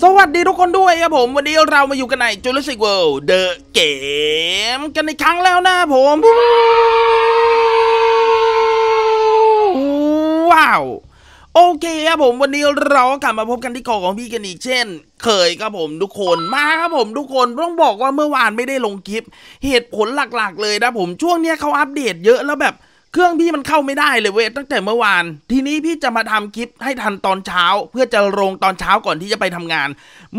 สวัสดีทุกคนด้วยครับผมวันนี้เรามาอยู่กันใน Jurassic World The Game กันอีกครั้งแล้วนะผมว้าวโอเคครับผมวันนี้เรากลับมาพบกันที่เกาะของพี่กันอีกเช่นเคยครับผมทุกคนมาครับผมทุกคนต้องบอกว่าเมื่อวานไม่ได้ลงคลิปเหตุผลหลักๆเลยนะผมช่วงเนี้ยเขาอัปเดตเยอะแล้วแบบเครื่องพี่มันเข้าไม่ได้เลยเว้ยตั้งแต่เมื่อวานทีนี้พี่จะมาทำคลิปให้ทันตอนเช้าเพื่อจะลงตอนเช้าก่อนที่จะไปทำงาน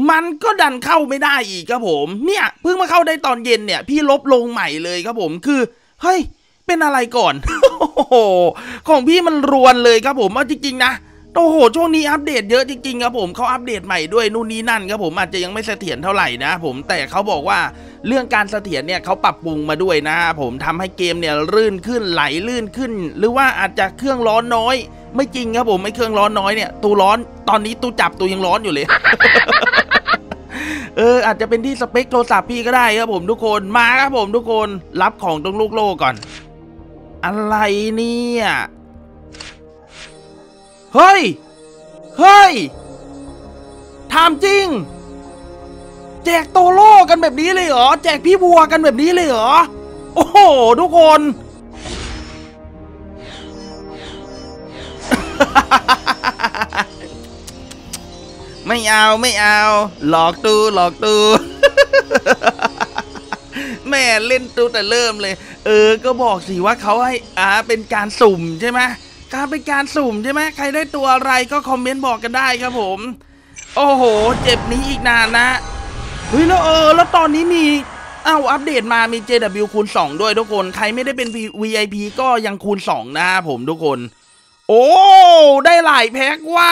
มันก็ดันเข้าไม่ได้อีกครับผมเนี่ยเพิ่งมาเข้าได้ตอนเย็นเนี่ยพี่ลบลงใหม่เลยครับผมคือเฮ้ยเป็นอะไรก่อน ของพี่มันรวนเลยครับผมเอาจริงๆนะโอ้โหช่วงนี้อัปเดตเยอะจริงๆครับผมเขาอัปเดตใหม่ด้วยนู่นนี่นั่นครับผมอาจจะยังไม่เสถียรเท่าไหร่นะผมแต่เขาบอกว่าเรื่องการเสถียรเนี่ยเขาปรับปรุงมาด้วยนะผมทำให้เกมเนี่ยลื่นขึ้นไหลลื่นขึ้นหรือว่าอาจจะเครื่องร้อนน้อยไม่จริงครับผมไอ้เครื่องร้อนน้อยเนี่ยตูร้อนตอนนี้ตูจับตูยังร้อนอยู่เลย อาจจะเป็นที่สเปคโทรศัพท์พี่ก็ได้ครับผมทุกคนมาครับผมทุกคนรับของตรงลูกโลกก่อนอะไรเนี่ยเฮ้ยเฮ้ยถามจริงแจกโตโล่กันแบบนี้เลยเหรอแจกพี่บัวกันแบบนี้เลยเหรอโอ้โหทุกคน ไม่เอาไม่เอาหลอกตูหลอกตู แม่เล่นตูแต่เริ่มเลยก็บอกสิว่าเขาให้เป็นการสุ่มใช่ไหมการเป็นการสุ่มใช่ไหมใครได้ตัวอะไรก็คอมเมนต์บอกกันได้ครับผมโอ้โหเจ็บนี้อีกนานนะเฮ้ยแล้วแล้วตอนนี้มีอัปเดตมามี JW คูณ 2 ด้วยทุกคนใครไม่ได้เป็น VIP ก็ยังคูณ 2 นะผมทุกคนโอ้ได้หลายแพ็กว่า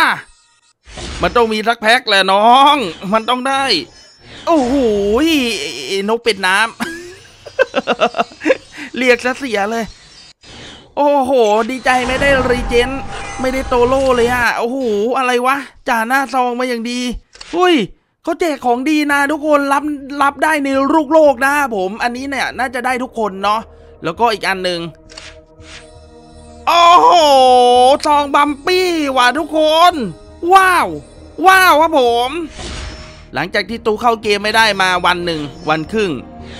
มันต้องมีสักแพ็กแหละน้องมันต้องได้โอ้โหนกเป็ดน้ำ เรียกซะเสียเลยโอ้โหดีใจไม่ได้รีเจนไม่ได้โตโล่เลยฮะโอ้โหอะไรวะจ่าหน้าซองมาอย่างดีอุ้ยเขาแจกของดีนะทุกคนรับได้ในลูกโลกนะผมอันนี้เนี่ยน่าจะได้ทุกคนเนาะแล้วก็อีกอันหนึ่งโอ้โหซองบัมปี้ว่ะทุกคนว้าวว้าวครับผมหลังจากที่ตูเข้าเกมไม่ได้มาวันหนึ่งวันครึ่ง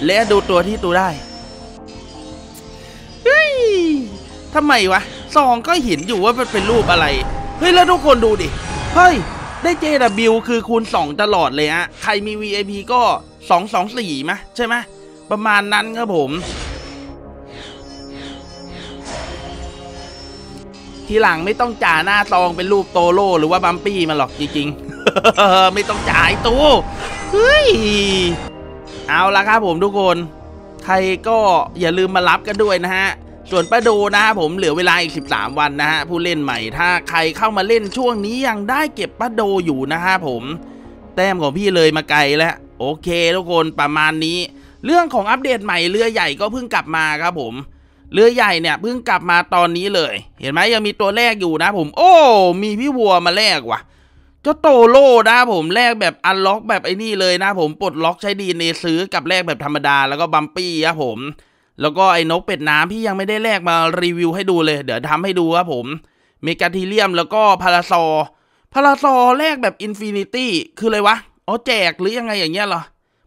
และดูตัวที่ตูได้ทำไมวะซองก็เห็นอยู่ว่ามันเป็นรูปอะไรเฮ้ยแล้วทุกคนดูดิเฮ้ยได้ JW คือคูณ 2 ตลอดเลยฮะใครมี VIP ก็224มะใช่ไหมประมาณนั้นครับผมทีหลังไม่ต้องจ่าหน้าซองเป็นรูปโตโล่หรือว่าบัมปี้มาหรอกจริงๆ ไม่ต้องจ่ายตู้เฮ้ยเอาละครับผมทุกคนใครก็อย่าลืมมารับกันด้วยนะฮะส่วนประดูนะผมเหลือเวลาอีก13วันนะฮะผู้เล่นใหม่ถ้าใครเข้ามาเล่นช่วงนี้ยังได้เก็บประดูอยู่นะฮะผมแต้มของพี่เลยมาไกลแล้วโอเคทุกคนประมาณนี้เรื่องของอัปเดตใหม่เรือใหญ่ก็เพิ่งกลับมาครับผมเรือใหญ่เนี่ยเพิ่งกลับมาตอนนี้เลยเห็นไหมยังมีตัวแรกอยู่นะผมโอ้มีพี่วัวมาแรกว่ะเจ้าโตโล่นะผมแรกแบบอันล็อกแบบไอ้นี่เลยนะผมปลดล็อกใช้ดีเนซื้อกับแรกแบบธรรมดาแล้วก็บัมปี้ครับผมแล้วก็ไอ้นกเป็ดน้ำพี่ยังไม่ได้แลกมารีวิวให้ดูเลยเดี๋ยวทำให้ดูครับผมเมกาทีเลียมแล้วก็พาราซอแลกแบบอินฟินิตี้คืออะไรวะอ๋อแจกหรือยังไงอย่างเงี้ยเหรอ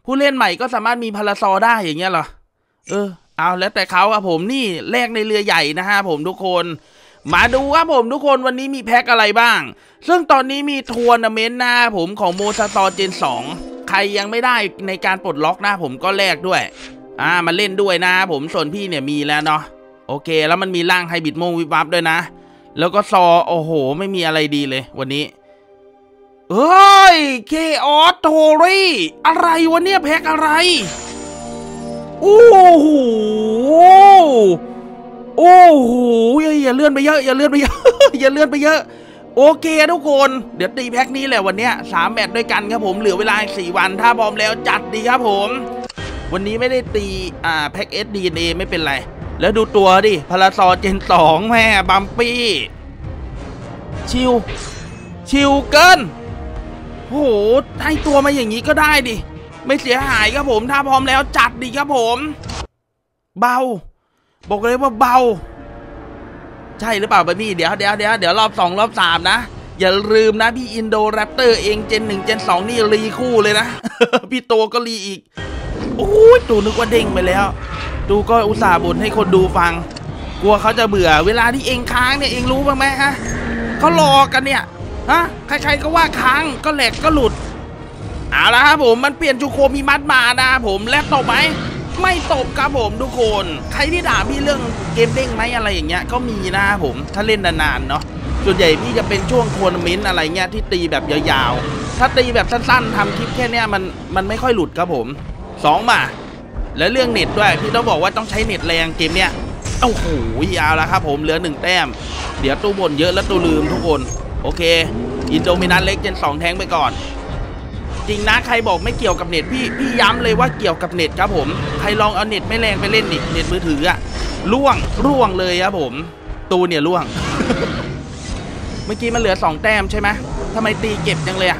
ผู้เล่นใหม่ก็สามารถมีพาราซอได้อย่างเงี้ยเหรอเอาแล้วแต่เขาครับผมนี่แลกในเรือใหญ่นะฮะผมทุกคนมาดูครับผมทุกคนวันนี้มีแพ็คอะไรบ้างซึ่งตอนนี้มีทัวร์นาเมนต์นะผมของโมซาตอเจน2ใครยังไม่ได้ในการปลดล็อกนะผมก็แลกด้วยมาเล่นด้วยนะผมส่วนพี่เนี่ยมีแล้วเนาะโอเคแล้วมันมีร่างไฮบริดโมงวิบวับด้วยนะแล้วก็ซอโอ้โหไม่มีอะไรดีเลยวันนี้เฮ้ยเคออสโทรี่อะไรวะเนี่ยแพ็กอะไรโอ้โหโอ้โหอย่าเลื่อนไปเยอะอย่าเลื่อนไปเยอะอย่าเลื่อนไปเยอะโอเคทุกคนเดี๋ยวตีแพ็กนี้แหละวันเนี้ย3แมตช์ด้วยกันครับผมเหลือเวลา4วันถ้าพร้อมแล้วจัดดีครับผมวันนี้ไม่ได้ตีแพ็กเอสดีเอ็นเอไม่เป็นไรแล้วดูตัวดิพาราซอเจน2แม่บัมปี้ชิวเกินโหให้ตัวมาอย่างนี้ก็ได้ดิไม่เสียหายครับผมถ้าพร้อมแล้วจัดดิครับผมเบาบอกเลยว่าเบาใช่หรือเปล่าบะมี่เดี๋ยวรอบ2รอบ3นะ อย่าลืมนะพี่อินโดแรปเตอร์เองเจนหนึ่งเจนสองนี่รีคู่เลยนะ พี่โตก็รีอีกโอ้ยตูนึกว่าเด้งไปแล้วตูก็อุตส่าห์บ่นให้คนดูฟังกลัวเขาจะเบื่อเวลาที่เองค้างเนี่ยเองรู้บ้างไหมฮะเขารอกันเนี่ยฮะใครๆก็ว่าค้างก็แหลกก็หลุดเอาละครับผมมันเปลี่ยนจูโคมีมัดมานะผมแลบตบไหมไม่ตบครับผมทุกคนใครที่ด่าพี่เรื่องเกมเด้งไหมอะไรอย่างเงี้ยก็มีนะผมถ้าเล่นนานๆเนาะส่วนใหญ่พี่จะเป็นช่วงทัวร์นาเมนต์อะไรเงี้ยที่ตีแบบยาวๆถ้าตีแบบสั้นๆทำคลิปแค่เนี้ยมันไม่ค่อยหลุดครับผม2มาและเรื่องเน็ตด้วยพี่ต้องบอกว่าต้องใช้เน็ตแรงเกมเนี้ยโอ้โหยาวแล้วครับผมเหลือ1แต้มเดี๋ยวตู้บ่นเยอะแล้วตู้ลืมทุกคนโอเคอินโดมินัสเล็กเจน2แท้งไปก่อนจริงนะใครบอกไม่เกี่ยวกับเน็ตพี่ย้ำเลยว่าเกี่ยวกับเน็ตครับผมใครลองเอาเน็ตไม่แรงไปเล่นนี่เน็ตมือถืออะร่วงเลยครับผมตูเนี่ยร่วง เมื่อกี้มันเหลือ2แต้มใช่ไหมทำไมตีเก็บจังเลยอะ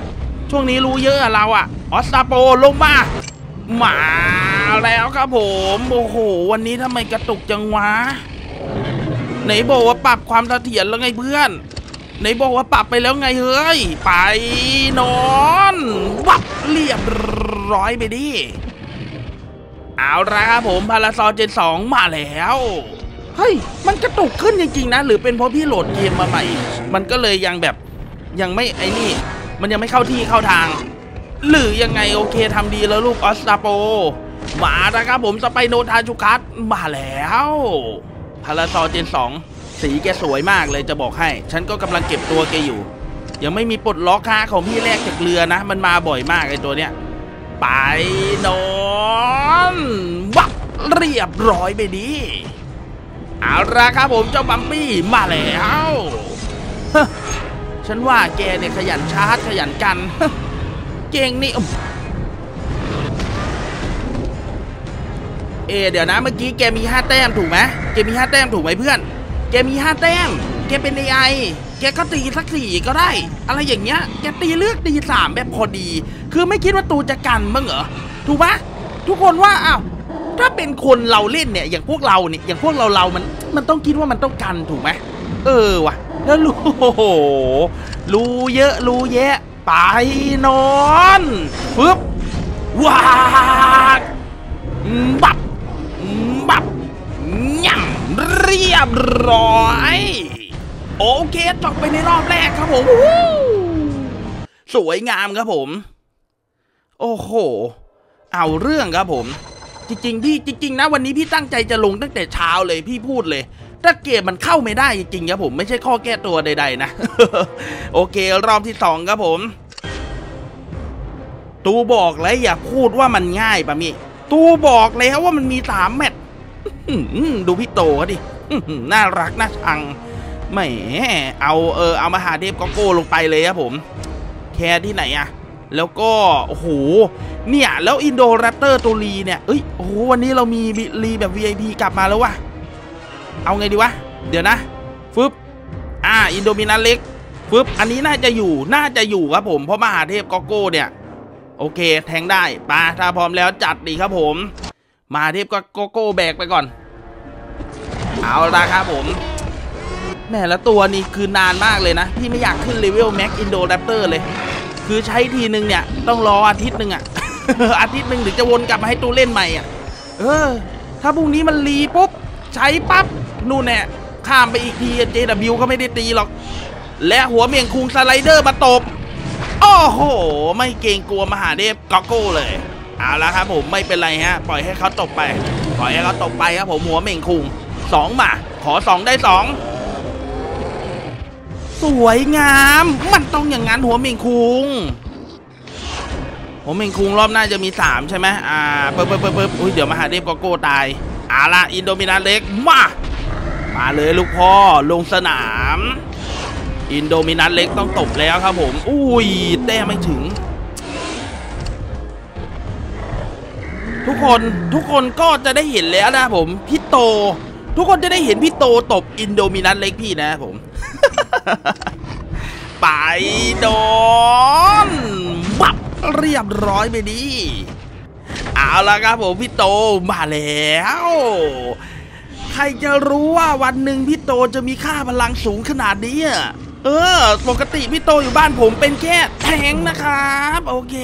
ช่วงนี้รู้เยอะเราอะออสตาโปลงมามาแล้วครับผมโอ้โหวันนี้ทำไมกระตุกจังวะไหนบอกว่าปรับความเสถียรแล้วไงเพื่อนไหนบอกว่าปรับไปแล้วไงเฮ้ยไปนอนวับเรียบร้อยไปดิเอาละครับผมพาราซอลเจน2มาแล้วเฮ้ยมันกระตุกขึ้นจริงๆนะหรือเป็นเพราะพี่โหลดเกมมาใหม่มันก็เลยยังแบบยังไม่ไอ้นี่มันยังไม่เข้าที่เข้าทางหรือยังไงโอเคทำดีแล้วลูกออสตาโปมาแล้วครับผมสไปโนทาชูคัสมาแล้วพาราซอลเจน2สีแกสวยมากเลยจะบอกให้ฉันก็กำลังเก็บตัวแกอยู่ยังไม่มีปลดล็อกค่าของพี่แรกจากเรือนะมันมาบ่อยมากไอ้ตัวเนี้ยไปนอนวับเรียบร้อยไปดีเอาละครับผมเจ้าบัมบี้มาแล้วฉันว่าแกเนี่ยขยันชาร์จขยันกันเก่งนี่เดี๋ยวนะเมื่อกี้แกมี5แต้มถูกไหมแกมี5แต้มถูกไหมเพื่อนแกมี5แต้มแกเป็น AI แกก็ตีสัก4ก็ได้อะไรอย่างเงี้ยแกตีเลือกตี3แบบพอดีคือไม่คิดว่าตูจะกันมั้งเหรอถูกปะทุกคนว่าอ้าวถ้าเป็นคนเราเล่นเนี่ยอย่างพวกเราเนี่ยอย่างพวกเรามันต้องคิดว่ามันต้องกันถูกไหมเออว่ะแล้วรู้โอ้โหรู้เยอะรู้แยะไปนอนปึ๊บว้าบับบับย่ำเรียบร้อยโอเคจบไปในรอบแรกครับผมสวยงามครับผมโอ้โหเอาเรื่องครับผมจริงๆพี่จริงๆนะวันนี้พี่ตั้งใจจะลงตั้งแต่เช้าเลยพี่พูดเลยถ้าเกมมันเข้าไม่ได้จริงๆครับผมไม่ใช่ข้อแก้ตัวใดๆนะ โอเครอบที่2ครับผมตูบอกแล้วอย่าพูดว่ามันง่ายปะมิตูบอกแล้วว่ามันมี3แมตช์ดูพี่โตเขาดิน่ารักน่าชังแหมเอามาหาเทพก็โก้ลงไปเลยครับผมแคร์ที่ไหนอะแล้วก็โอ้โหเนี่ยแล้วอินโดแรปเตอร์ตัวรีเนี่ยเอ้ยโอ้โหวันนี้เรามีรีแบบ VIP กลับมาแล้ววะเอาไงดีวะเดี๋ยวนะฟึบอินโดมินัสเล็กฟึบอันนี้น่าจะอยู่ครับผมเพราะมหาเทพก็โก้เนี่ยโอเคแทงได้ปะถ้าพร้อมแล้วจัดดีครับผมมาเทพก็โก้แบกไปก่อนเอาละครับผมแม่ละตัวนี่คือนานมากเลยนะพี่ไม่อยากขึ้นเลเวลแม็กอินโดแรปเตอร์เลยคือใช้ทีนึงเนี่ยต้องรออาทิตย์หนึ่งอะ อาทิตย์หนึ่งถึงจะวนกลับมาให้ตัวเล่นใหม่อะถ้าพรุ่งนี้มันรีปุ๊บใช้ปั๊บนู่นแหละข้ามไปอีกทีเจดับบิวก็ไม่ได้ตีหรอกและหัวเมียงคุงสไลเดอร์มาตบโอ้โหไม่เกรงกลัวมหาเทพก็โก้เลยเอาละครับผมไม่เป็นไรฮะปล่อยให้เขาตกไปครับผมหัวเม่งคุง2มาขอ2ได้2สวยงามมันต้องอย่างนั้นหัวเม่งคุงรอบหน้าจะมี3ใช่ไหมเปิบอุ้ยเดี๋ยวมาหาเดฟก็โก้ตายเอาละอินโดมินัสเล็กมาเลยลูกพ่อลงสนามอินโดมินัสเล็กต้องตกแล้วครับผมอุ้ยแต้มไม่ถึงทุกคนก็จะได้เห็นแล้วนะผมพี่โตทุกคนจะได้เห็นพี่โตตบอินโดมินัสเล็กพี่นะผม ไปโดนบับเรียบร้อยไปดีเอาละครับผมพี่โตมาแล้วใครจะรู้ว่าวันหนึ่งพี่โตจะมีค่าพลังสูงขนาดนี้ ปกติพี่โตอยู่บ้านผมเป็นแค่แทงนะครับโอเค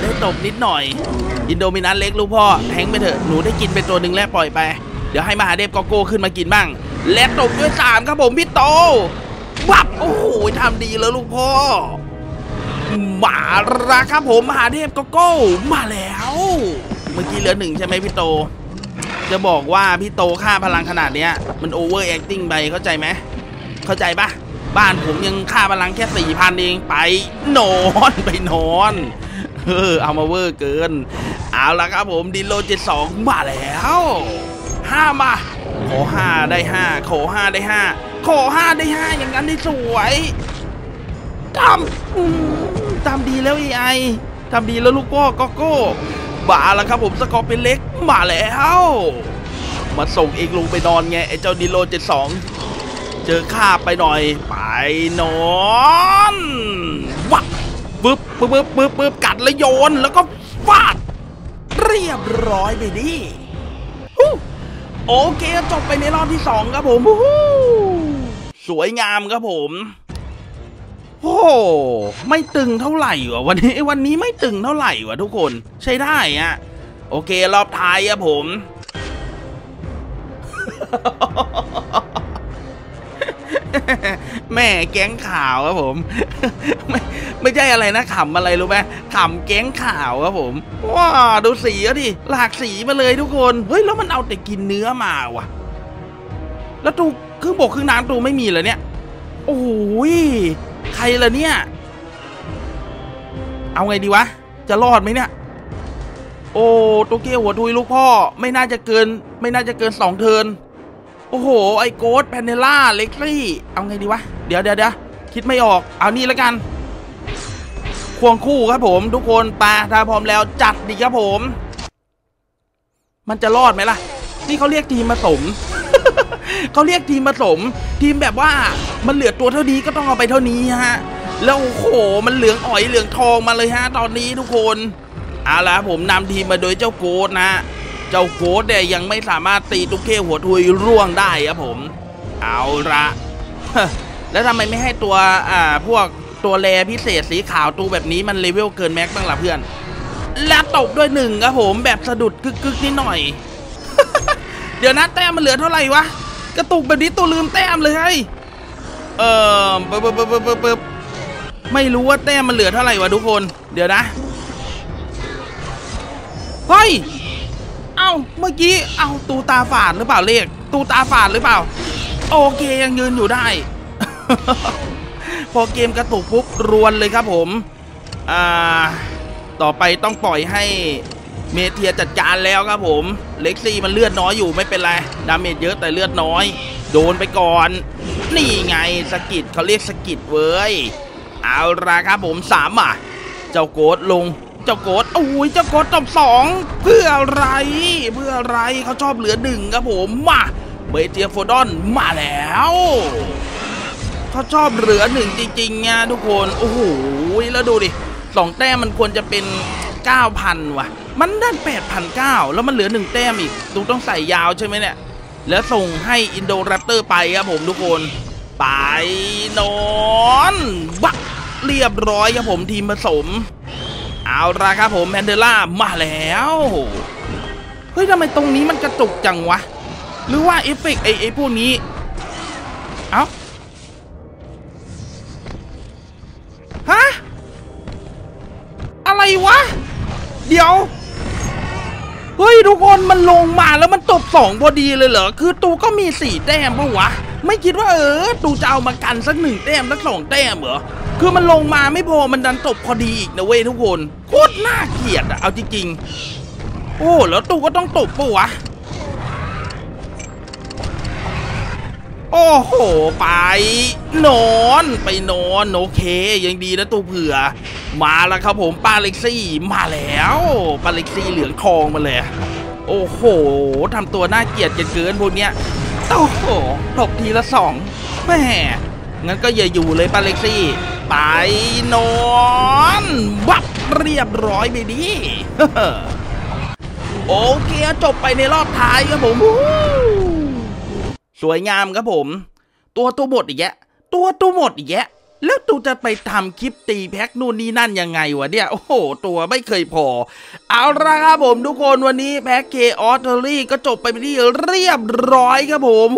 ได้ตบนิดหน่อยอินโดมินัสเล็กลูกพ่อแทงไปเถอะหนูได้กินไปตัวหนึ่งแล้วปล่อยไปเดี๋ยวให้มหาเดฟก็โก้ขึ้นมากินบ้างและตบด้วย3ครับผมพี่โตวับโอ้โหทำดีเลยลูกพ่อมาละครับผมมหาเทพโกโก้มาแล้วเมื่อกี้เหลือ1ใช่ไหมพี่โตจะบอกว่าพี่โตค่าพลังขนาดเนี้ยมันโอเวอร์แอคติ้งไปเข้าใจไหมเข้าใจปะบ้านผมยังค่าพลังแค่ 4,000 เองไปนอนไปนอนเอามาเวอร์เกินเอาละครับผมดิโล72มาแล้ว5มาขอ5ได้5ขอ5ได้5ขอ5ได้5อย่างนั้นได้สวยทำดีแล้ว AI ทำดีแล้วลูกพ่อก็โก้บ่าละครับผมสกอร์เป็นเล็กมาแล้วมาส่งเองลงไปนอนไงไอ้เจ้าดิโล72เจอข้าไปหน่อยไปนอนวักปึ๊บปึ๊บปึ๊บกัดแล้วโยนแล้วก็ฟาดเรียบร้อยไปดิโอเคจบไปในรอบที่2ครับผมสวยงามครับผมโอ้ไม่ตึงเท่าไหร่วะวันนี้ไม่ตึงเท่าไหร่วะทุกคนใช้ได้อะโอเครอบท้ายอะผม แม่แก๊งข่าวครับผม ไม่ใช่อะไรนะขำอะไรรู้ไหมขำแก๊งข่าวครับผมว้าดูสีอะดิหลากสีมาเลยทุกคนเฮ้ยแล้วมันเอาแต่กินเนื้อมาวะแล้วตูครึ่งบกครึ่งน้ำตูไม่มีเลยเนี่ยโอ้ยใครล่ะเนี่ยเอาไงดีวะจะรอดไหมเนี่ยโอ้โตเกียวหัวทุยลูกพ่อไม่น่าจะเกิน2เทิร์นโอ้โหไอโกดแพนเนล่าเล็กซี่เอาไงดีวะเดี๋ยวคิดไม่ออกเอานี่ละกันควงคู่ครับผมทุกคนปาถ้าพร้อมแล้วจัดดีครับผมมันจะรอดไหมล่ะนี่เขาเรียกทีมผสมเขาเรียกทีมผสมทีมแบบว่ามันเหลือตัวเท่านี้ก็ต้องเอาไปเท่านี้ฮะแล้วโอ้โหมันเหลืองอ๋อยเหลืองทองมาเลยฮะตอนนี้ทุกคนเอาล่ะผมนำทีมมาโดยเจ้าโกดนะเจ้าโกดเนี่ยยังไม่สามารถตีตุ๊กเก้หัวทุยร่วงได้ครับผมเอาละแล้วทำไมไม่ให้ตัวพวกตัวแลพิเศษสีขาวตัวแบบนี้มันเลเวลเกินแม็กบ้างล่ะเพื่อนและตบด้วย1ครับผมแบบสะดุดกึกนิดหน่อย เดี๋ยวนะแต้มมันเหลือเท่าไหร่วะกระตุกแบบนี้ตัวลืมแต้มเลยไม่รู้ว่าแต้มมันเหลือเท่าไหร่วะทุกคนเดี๋ยวนะเฮ้ยเอ้าเมื่อกี้เอ้าตูตาฝาดหรือเปล่าเลขตูตาฝาดหรือเปล่าโอเคยังยืนอยู่ได้ พอเกมกระตุกปุ๊บรวนเลยครับผมต่อไปต้องปล่อยให้เมเทียจัดการแล้วครับผมเล็กซี่มันเลือดน้อยอยู่ไม่เป็นไรดาเมจเยอะแต่เลือดน้อยโดนไปก่อนนี่ไงสกิดเขาเรียกสกิดเว้ยเอาละครับผม3อ่ะเจ้าโกดลงเจ้าโกดโอ้ยเจ้าโกดตบ2เพื่ออะไรเขาชอบเหลือ1ครับผมมาเบเทียโฟดอนมาแล้วเขาชอบเหลือ1จริงๆนะทุกคนโอ้โหแล้วดูดิ2แต้มมันควรจะเป็น9,000 ว่ะมันได้ 8,900 แล้วมันเหลือ1แต้มอีกตูต้องใส่ยาวใช่ไหมเนี่ยแล้วส่งให้อินโดแรปเตอร์ไปครับผมทุกคนไปนอนบักเรียบร้อยครับผมทีมผสมเอาละครับผมแมนเดล่ามาแล้วเฮ้ยทำไมตรงนี้มันกระตุกจังวะหรือว่าเอฟเฟกต์ไอ้พวกนี้เอ้าฮะอะไรวะเดี๋ยวเฮ้ยทุกคนมันลงมาแล้วมันตบ2พอดีเลยเหรอคือตูก็มี4แต้มปะวะไม่คิดว่าตูจะเอามากันสัก1แต้มสัก2แต้มเหรอคือมันลงมาไม่พอมันดันตบพอดีอีกนะเว้ยทุกคนโคตรน่าเกลียดอะเอาจริงๆโอ้แล้วตูก็ต้องตบปะวะโอ้โหไปนอนไปนอนโอเคยังดีนะตูเผื่อมาแล้วครับผมป้าเล็กซี่มาแล้วป้าเล็กซี่เหลืองทองมาเลยโอ้โหทำตัวน่าเกลียดเกินพวกเนี้ยโอ้โหตบทีละ2แม่งั้นก็อย่าอยู่เลยป้าเล็กซี่ไปนอนบับเรียบร้อยไปดิโอเคจบไปในรอบท้ายครับผมสวยงามครับผมตัวบทอีกแยะ ตัวตู้หมดอีกแยะแล้วตูจะไปทำคลิปตีแพ็กนู่นนี่นั่นยังไงวะเนี่ยโอ้โหตัวไม่เคยพอเอาละครับผมทุกคนวันนี้แพ็กเคออสเทอรี่ก็จบไปที่เรียบร้อยครับผม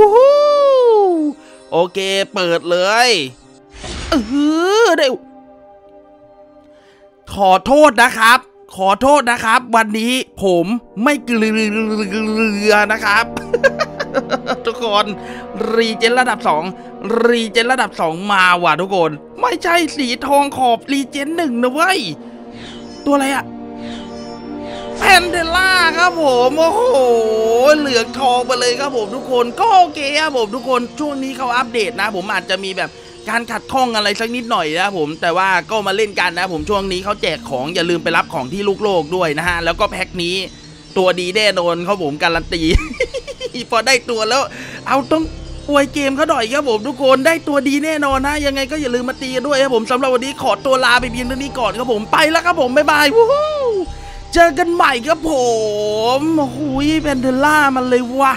โอเคเปิดเลยได้ขอโทษนะครับขอโทษนะครับวันนี้ผมไม่เกลือนะครับทุกคนรีเจนระดับ2รีเจนระดับ2มาว่ะทุกคนไม่ใช่สีทองขอบรีเจน1นะเว้ยตัวอะไรอะแพนเดล่าครับผมโอ้โหเหลืองทองไปเลยครับผมทุกคนก็โอเคครับผมทุกคนช่วงนี้เขาอัปเดตนะผมอาจจะมีแบบการขัดข้องอะไรสักนิดหน่อยนะผมแต่ว่าก็มาเล่นกันนะผมช่วงนี้เขาแจกของอย่าลืมไปรับของที่ลูกโลกด้วยนะฮะแล้วก็แพ็คนี้ตัวดีแน่นอนครับผมการันตีพอได้ตัวแล้วเอาต้องอวยเกมเขาหน่อยครับผมทุกคนได้ตัวดีแน่นอนนะยังไงก็อย่าลืมมาตีกันด้วยครับผมสำหรับวันนี้ขอตัวลาไปเพียงเท่านี้ก่อนครับผมไปแล้วครับผมบ๊ายบายเจอกันใหม่ครับผมโอ้ยแพนเดล่ามันเลยวะ